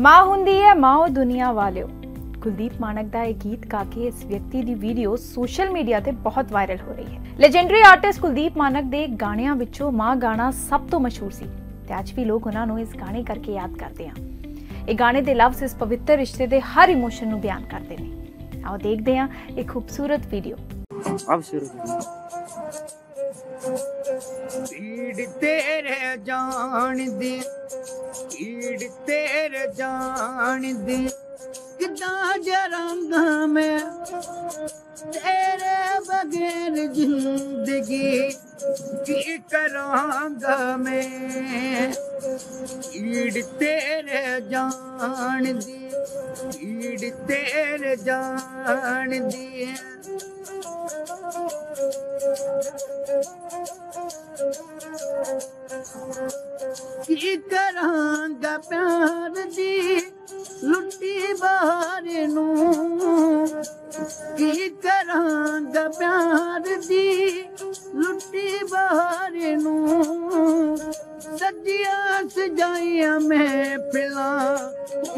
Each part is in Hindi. माँ हुंदी है माओ दुनिया वाले। कुलदीप मानक का यह गीत गा के इस व्यक्ति की वीडियो सोशल मीडिया से बहुत वायरल हो रही है। लेजेंडरी आर्टिस्ट कुलदीप मानक के गाणिया विचों माँ गाना सब तो मशहूर सी ते अज भी लोग उन्होंने इस गाने करके याद करते हैं। ये गाने के लफ्ज़ इस पवित्र रिश्ते के हर इमोशन को बयान करते हैं। आओ देखते हैं एक खूबसूरत वीडियो। ईड़ तेरे जान दे किदा जरांगा मैं तेरे बगैर जिंदगी की करांगा मैं। ईड़ तेरे जान दे ईड़ तेरे जान दे। करांगा प्यार दी लुटी बारे नू की करांगा प्यार दी लुटी बारे नू। सदिया सजाइया मैं पिला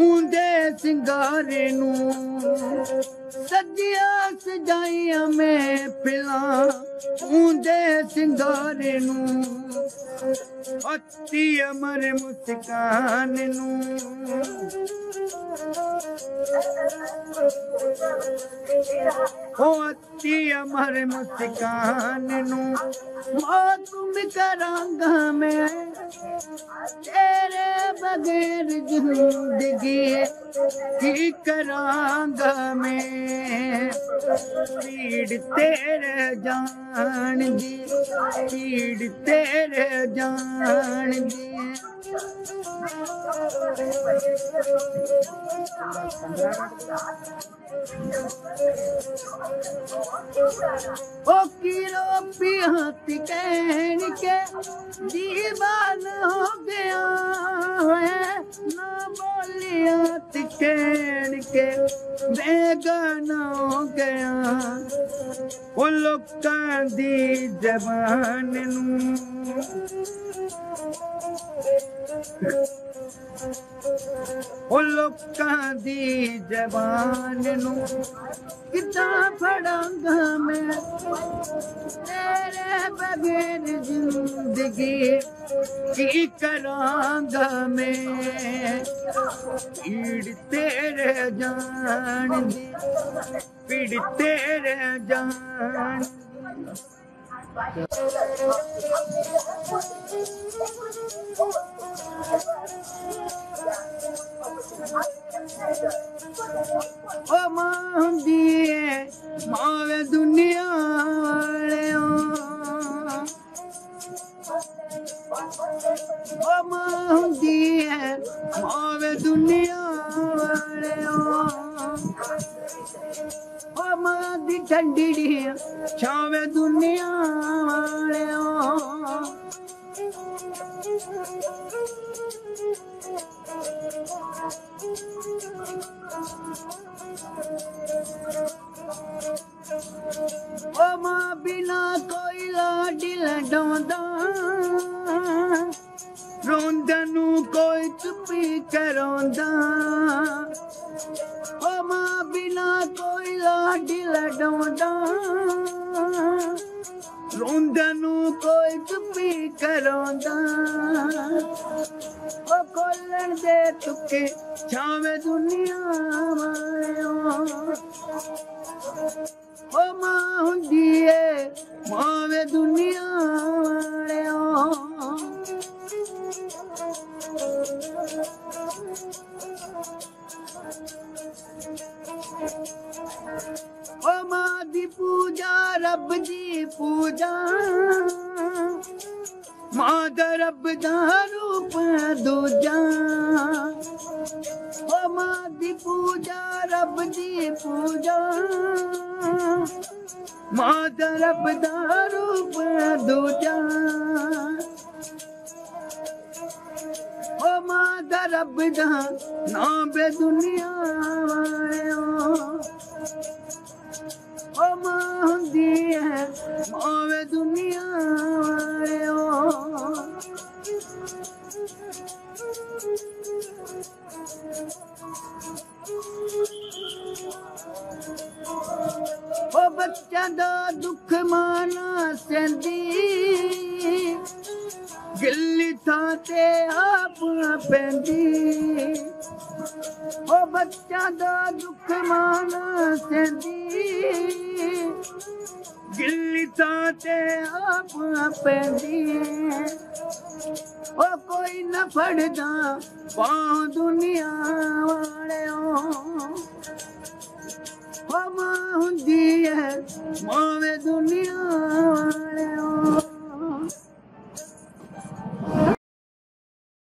ऊंदे सिंगारे नू। सदिया सजाइया मैं पिला ऊंदे सिंगारे नू। अति अमर मुस्कान नू अति अमर मुस्कान नू। तुम करांगा मैं तेरे बगैर जिंदगी की करांगा मैं। पीड़ तेरे जान दी पीड़ तेरे जान दी। ओ किरो पियात कहन के दीवान हो गया है ना बोलियात कहन के बेगाना हो गया। ओ लोकां दी जबान नू ओ लोकां दी जबान नू किदा फड़ांगा मैं तेरे बगैर जिंदगी की करांगा मैं। पीड़ तेरे जान दी पीड़ तेरे जान मावे दुनिया मावे दुनिया दी ठंडी छावे दुनिया बिना कोई लाडी लडौंदा रोंदा नू कोई चुप्पी करौंदा। ओ मां बिना कोई लाडी लडौंदा रोंदा नू कोई चुप्पी करौंदा। ओ खोलन दे तुके छावे दुनिया वालों। ओ मां हुंदी ए मावे दुनिया ओ मां दी पूजा रब दी पूजा मां दा रब दा रूप दूजा। ओ मां दी पूजा रब दी पूजा मां दा रब दा रूप दूजा। ओ मां दा रब दा नाम बे दुनिया वालों। ओ मां हुंदी है मां बे दुनिया वालों। ओ बच्चा दा दुख माना सेंदी गिल्ली था ते आप पेंदी। ओ बच्चा दा दुख माना सेंदी गिल्ली था ते आप पेंदी। ओ कोई न फड़दा पां दुनिया वाले ओ मां हुंदी है मां